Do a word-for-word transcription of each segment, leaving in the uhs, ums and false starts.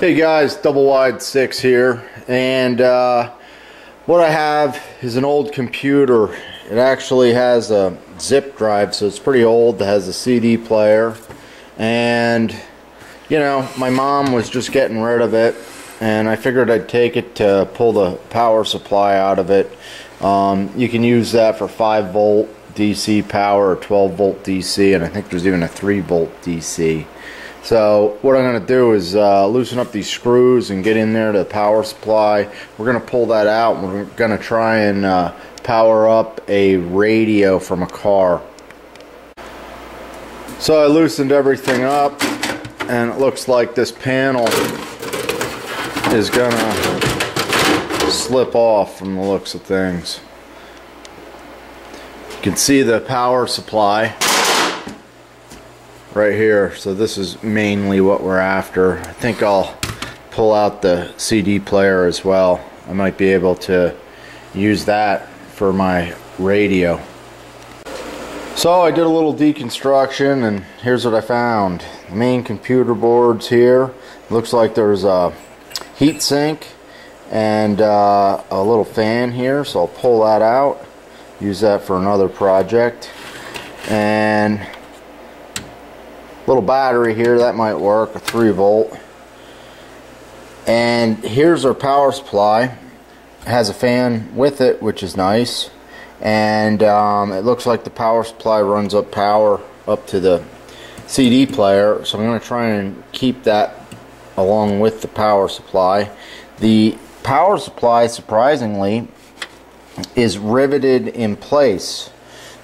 Hey guys, double wide six here, and uh, what I have is an old computer. It actually has a zip drive, so it's pretty old. It has a C D player, and you know, my mom was just getting rid of it, and I figured I'd take it to pull the power supply out of it. Um, you can use that for five volt D C power or twelve volt D C, and I think there's even a three volt D C. So what I'm going to do is uh, loosen up these screws and get in there to the power supply. We're going to pull that out, and we're going to try and uh, power up a radio from a car. So I loosened everything up, and it looks like this panel is going to slip off from the looks of things. You can see the power supply right here, so this is mainly what we're after. I think I'll pull out the C D player as well. I might be able to use that for my radio. So I did a little deconstruction, and here's what I found. The main computer board's here. Looks like there's a heat sink and uh, a little fan here, so I'll pull that out, use that for another project. And little battery here, that might work, a three volt. And here's our power supply. It has a fan with it, which is nice, and um, it looks like the power supply runs up power up to the C D player, so I'm going to try and keep that along with the power supply. The power supply, surprisingly, is riveted in place,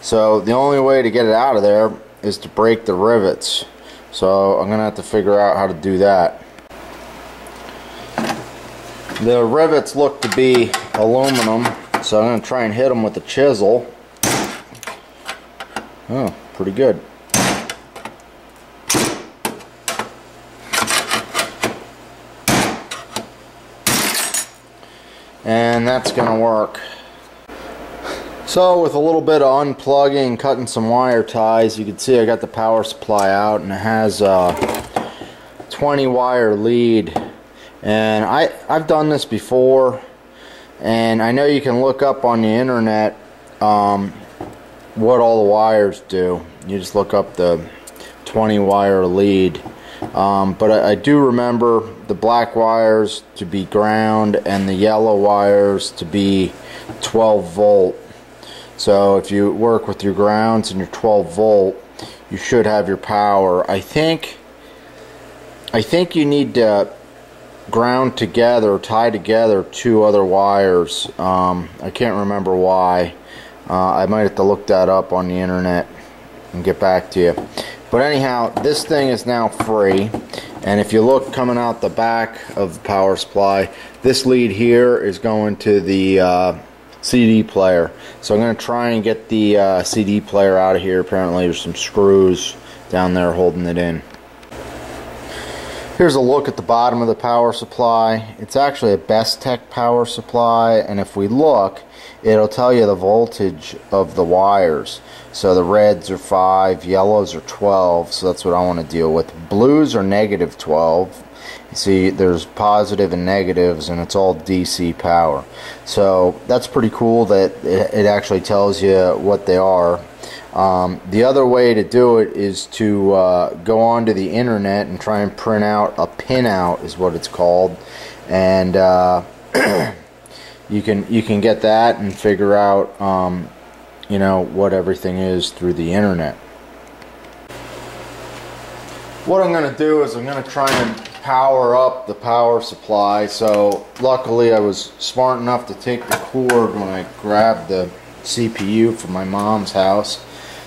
so the only way to get it out of there is to break the rivets. So I'm gonna have to figure out how to do that. The rivets look to be aluminum, so I'm gonna try and hit them with a chisel. Oh, pretty good. And that's gonna work. So with a little bit of unplugging, cutting some wire ties, you can see I got the power supply out, and it has a twenty wire lead. And I, I've done this before, and I know you can look up on the internet um, what all the wires do. You just look up the twenty wire lead. Um, but I, I do remember the black wires to be ground and the yellow wires to be twelve volt. So if you work with your grounds and your twelve volt, you should have your power. I think I think you need to ground together, tie together two other wires. Um, I can't remember why. Uh, I might have to look that up on the internet and get back to you. But anyhow, this thing is now free. And if you look coming out the back of the power supply, this lead here is going to the uh, C D player. So I'm going to try and get the uh, C D player out of here. Apparently there's some screws down there holding it in. Here's a look at the bottom of the power supply. It's actually a Best Tech power supply, and if we look, it'll tell you the voltage of the wires. So the reds are five, yellows are twelve, so that's what I want to deal with. Blues are negative twelve. See, there's positive and negatives, and it's all D C power. So that's pretty cool that it actually tells you what they are. Um, the other way to do it is to uh, go onto the internet and try and print out a pinout, is what it's called, and uh, you can you can get that and figure out um, you know, what everything is through the internet. What I'm going to do is I'm going to try and power up the power supply. So luckily I was smart enough to take the cord when I grabbed the C P U from my mom's house.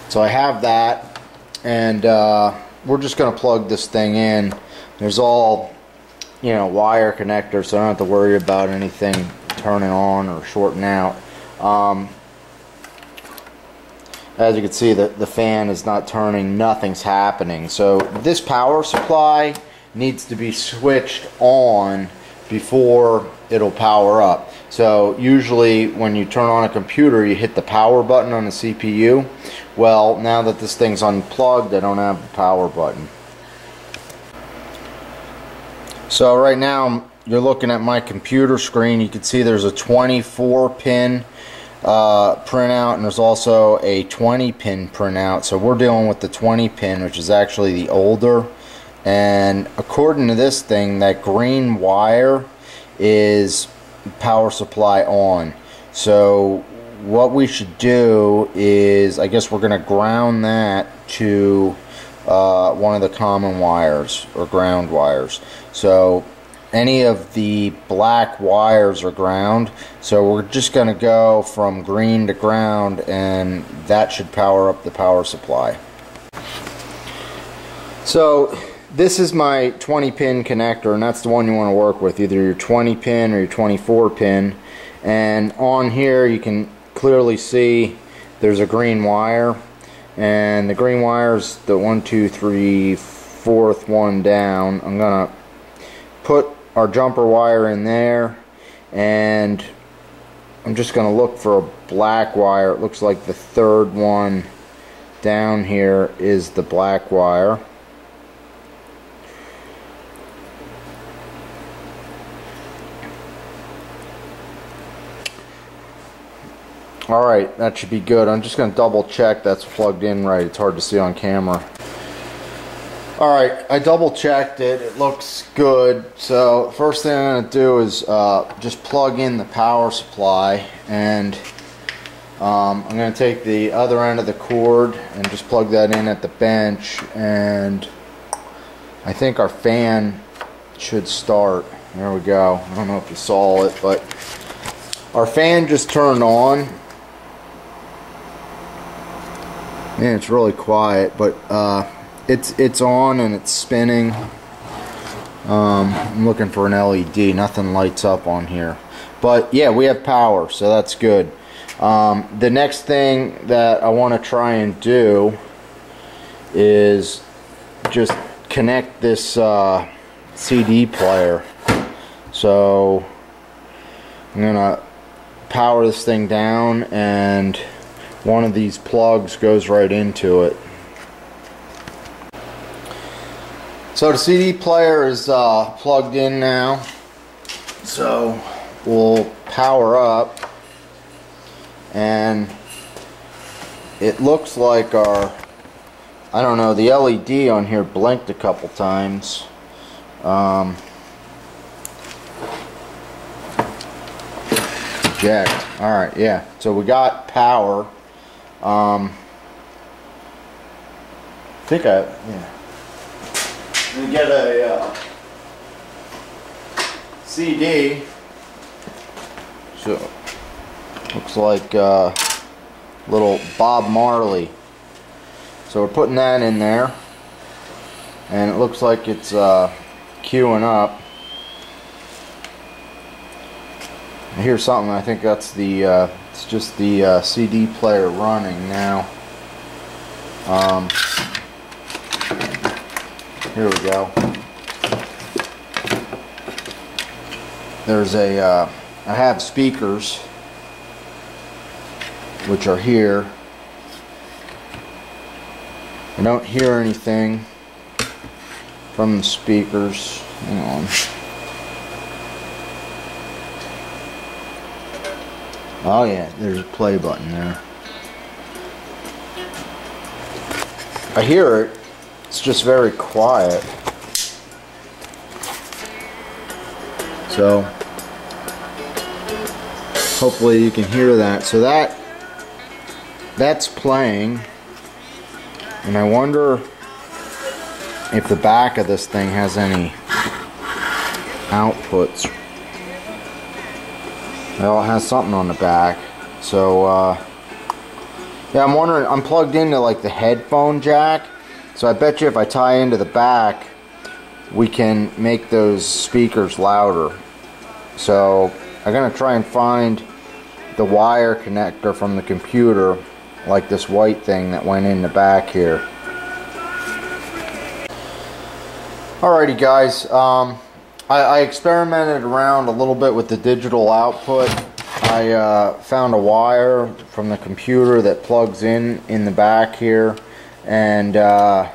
So I have that, and uh, we're just going to plug this thing in. There's all, you know, wire connectors, so I don't have to worry about anything turning on or shorting out. Um, as you can see, the, the fan is not turning, nothing's happening. So this power supply needs to be switched on before it'll power up. So usually when you turn on a computer, you hit the power button on the C P U. Well, now that this thing's unplugged, I don't have the power button. So right now you're looking at my computer screen. You can see there's a twenty-four pin uh, printout, and there's also a twenty pin printout. So we're dealing with the twenty pin, which is actually the older. And according to this thing, that green wire is power supply on. So what we should do is, I guess we're going to ground that to uh, one of the common wires or ground wires. So any of the black wires are ground, so we're just going to go from green to ground, and that should power up the power supply. So this is my twenty pin connector, and that's the one you want to work with, either your twenty pin or your twenty-four pin. And on here you can clearly see there's a green wire, and the green wire is the one, two, three, fourth one down. I'm gonna put our jumper wire in there, and I'm just gonna look for a black wire. It looks like the third one down here is the black wire. Alright, that should be good. I'm just going to double check that's plugged in right. It's hard to see on camera. Alright, I double checked it. It looks good. So first thing I'm going to do is uh, just plug in the power supply, and um, I'm going to take the other end of the cord and just plug that in at the bench, and I think our fan should start. There we go. I don't know if you saw it, but our fan just turned on. Man, it's really quiet, but uh, it's it's on and it's spinning. Um, I'm looking for an L E D. Nothing lights up on here, but yeah, we have power, so that's good. Um, the next thing that I want to try and do is just connect this uh, C D player. So I'm gonna power this thing down, and one of these plugs goes right into it. So the C D player is uh, plugged in now, so we'll power up, and it looks like our, I don't know, the L E D on here blinked a couple times. Um, eject. Alright, yeah, so we got power. Um, I think I, yeah. I'm gonna get a uh, C D. So, looks like uh, little Bob Marley. So we're putting that in there, and it looks like it's uh, queuing up. I hear something. I think that's the. Uh, It's just the uh, C D player running now. Um, here we go. There's a, uh, I have speakers, which are here. I don't hear anything from the speakers. Hang on. Oh yeah, there's a play button there. I hear it, it's just very quiet. So, hopefully you can hear that. So that, that's playing. And I wonder if the back of this thing has any outputs. Well, it has something on the back, so uh, yeah, I'm wondering, I'm plugged into like the headphone jack, so I bet you if I tie into the back, we can make those speakers louder. So I'm gonna try and find the wire connector from the computer, like this white thing that went in the back here. Alrighty guys, um, I experimented around a little bit with the digital output. I uh, found a wire from the computer that plugs in in the back here, and uh,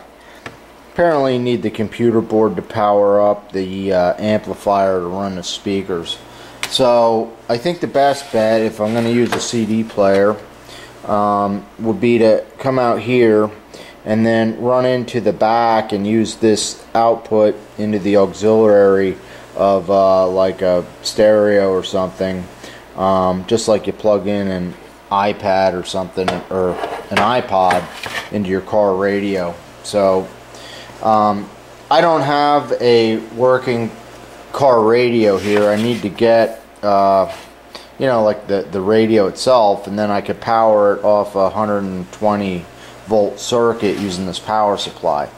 Apparently you need the computer board to power up, the uh, amplifier to run the speakers. So I think the best bet, if I'm going to use a C D player, um, would be to come out here and then run into the back and use this output into the auxiliary of uh, like a stereo or something, um, just like you plug in an iPad or something, or an iPod into your car radio. So um, I don't have a working car radio here. I need to get uh, you know, like the, the radio itself, and then I could power it off a one hundred twenty volt circuit using this power supply.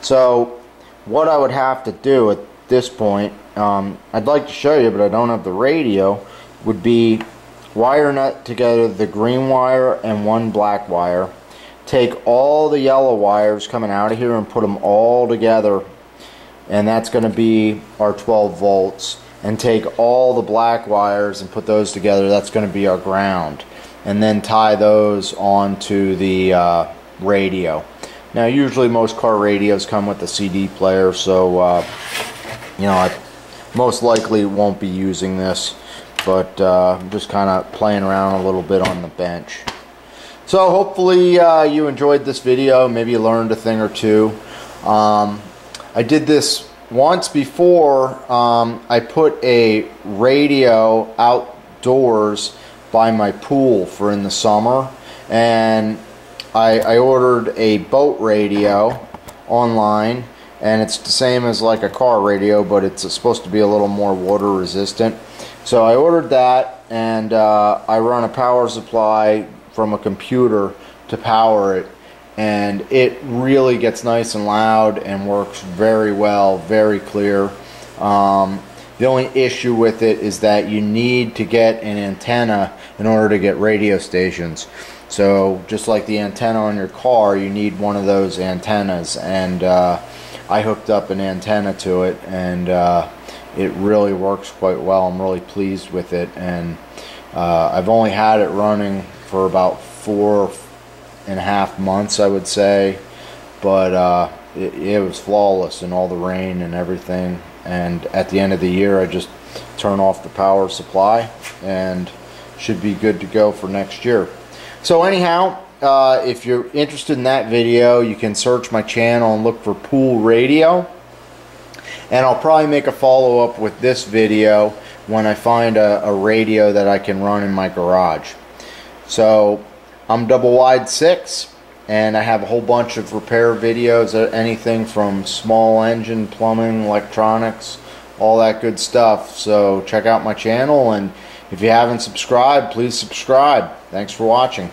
So what I would have to do at this point, um, I'd like to show you, but I don't have the radio, would be wire nut together the green wire and one black wire, take all the yellow wires coming out of here and put them all together, and that's going to be our twelve volts, and take all the black wires and put those together, that's going to be our ground, and then tie those onto the uh, radio. Now usually most car radios come with a C D player, so uh, you know, I most likely won't be using this, but uh, I'm just kind of playing around a little bit on the bench. So hopefully uh, you enjoyed this video, maybe you learned a thing or two. Um, I did this once before. um, I put a radio outdoors by my pool for in the summer, and I, I ordered a boat radio online, and it's the same as like a car radio, but it's supposed to be a little more water resistant. So I ordered that, and uh, I run a power supply from a computer to power it, and it really gets nice and loud and works very well, very clear. Um, the only issue with it is that you need to get an antenna in order to get radio stations. So just like the antenna on your car, you need one of those antennas, and uh, I hooked up an antenna to it, and uh, it really works quite well. I'm really pleased with it, and uh, I've only had it running for about four and a half months, I would say, but uh, it, it was flawless in all the rain and everything. And at the end of the year, I just turn off the power supply and should be good to go for next year. So anyhow, uh, if you're interested in that video, you can search my channel and look for pool radio. And I'll probably make a follow-up with this video when I find a, a radio that I can run in my garage. So I'm double wide six, and I have a whole bunch of repair videos, anything from small engine, plumbing, electronics, all that good stuff. So check out my channel, and if you haven't subscribed, please subscribe. Thanks for watching.